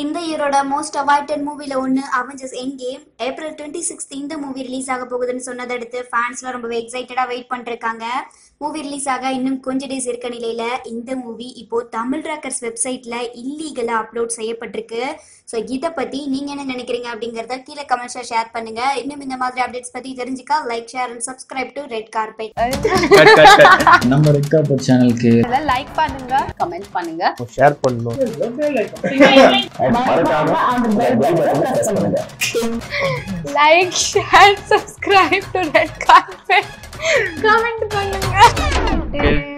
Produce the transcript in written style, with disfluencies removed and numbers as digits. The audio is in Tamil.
இந்த இயரோட மோஸ்ட் அவாய்டட் மூவில ஒன்று அவெஞ்சர்ஸ் எண்ட்கேம். ஏப்ரல் 26 இந்த மூவி ரிலீஸ் ஆக போகுதுன்னு சொன்னதடுத்து ஃபேன்ஸ்லாம் ரொம்பவே எக்ஸைட்டடாக வெயிட் பண்ணிருக்காங்க. மூவி ரிலீஸ் ஆக இன்னும் கொஞ்ச டேஸ் இருக்க நிலையில இந்த மூவி இப்போ தமிழ் ராக்கர்ஸ் வெப்சைட்ல இல்லீகலா அப்லோட் செய்யப்பட்டிருக்கு. ஸோ இதை பத்தி நீங்க என்ன நினைக்கிறீங்க அப்படிங்கறத கீழே கமெண்ட்ஸ்ல ஷேர் பண்ணுங்க. இன்னும் இந்த மாதிரி அப்டேட்ஸ் பத்தி தெரிஞ்சுக்கா like share and subscribe to red carpet. நம்ம ரெட் கார்பெட் சேனலுக்கு லைக் பண்ணுங்க, கமெண்ட் பண்ணுங்க, ஷேர் பண்ணுங்க, like, share, subscribe to Red Carpet. Comment பண்ணுங்க.